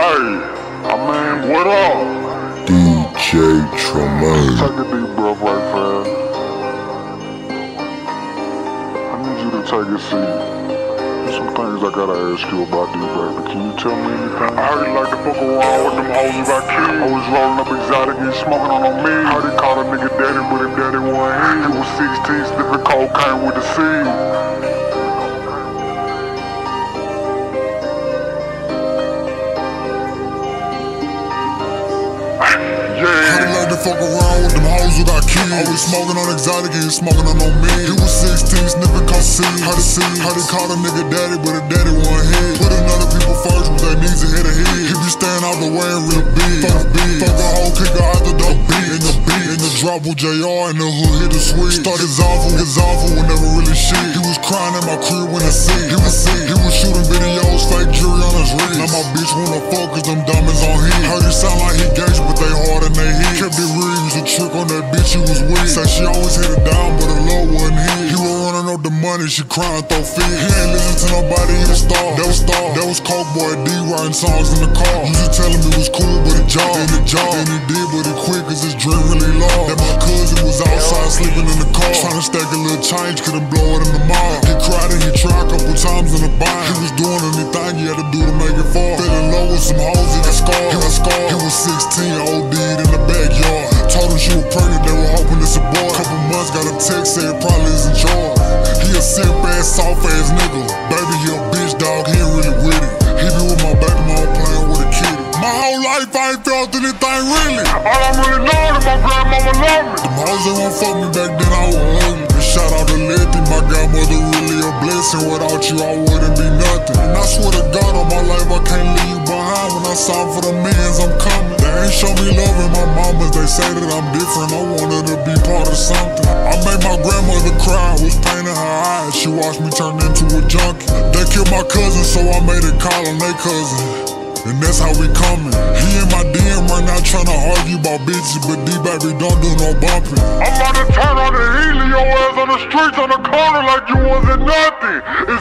my man, what up? DJ Tremaine. Take a deep breath right there. I need you to take a seat. There's some things I gotta ask you about you, baby. Can you tell me anything? I heard you like to fuck around with them hoes if I kill. I was rolling up exotic and smoking on me. I didn't call a nigga daddy, but if daddy wasn't here. He was 16, sniffing cocaine with the seed. Fuck around with them hoes without kids. I was smoking on exotic and smoking on no men. He was 16, sniffing cocaine. How they call a nigga daddy, but a daddy wasn't here. Putting other people first with their needs ahead of his. He be staying out the way and real big. Fuck a whole kicker out the door. In the drop with JR in the hood, hit the switch. Started awful, we never really shit. He was crying in my crib when I sick. He was shooting videos, fake jewelry on his wrist. Now my bitch wanna fuck 'cause them diamonds on him. Heard it sound like he gangsta, but they hard and they hit. Kept it real, was a trick on that bitch he was with. Said she always hit it down, but her love wasn't hit. He was running up the money, she crying, throw feet. He ain't listen to nobody, he was star. That was Coke Boy D writing songs in the car. You just telling me it was cool, but it jogged. And it did, but it quit 'cause his drink really long. That my cousin was outside sleeping in the car, trying to stack a little change, couldn't blow it in the mall. He cried and he tried a couple times in the bind. He was doing anything he had to do to make it fall. Fell in love with some hoes, he got scarred. He was 16, OD'd in the backyard. Told him she was pregnant, they were hoping it's a boy. Couple months, got a text, said it probably isn't yours. He a simp ass, soft ass nigga. Baby, he a bitch dog, he ain't really with it. He be with my baby mom playing with a kitty. My whole life I ain't felt anything really. All I'm really knowing is my grandmama love me. Them hoes that won't fuck me back then, I won't love me. Shout out to Letty, my godmother really a blessing. Without you, I wouldn't be nothing. And I swear to God on my life, I can't leave you behind. When I sign for the millions, I'm coming. They ain't show me love in my mamas, they say that I'm different. I wanted to be part of something. I made my grandmother cry, was pain in her eyes. She watched me turn into a junkie. They killed my cousin, so I made a call on their cousin. And that's how we coming. He in my DM right now tryna argue about bitches, but D-Baby don't do no bumping. I'm about to turn on the heel, your ass on the streets on the corner like you wasn't nothing.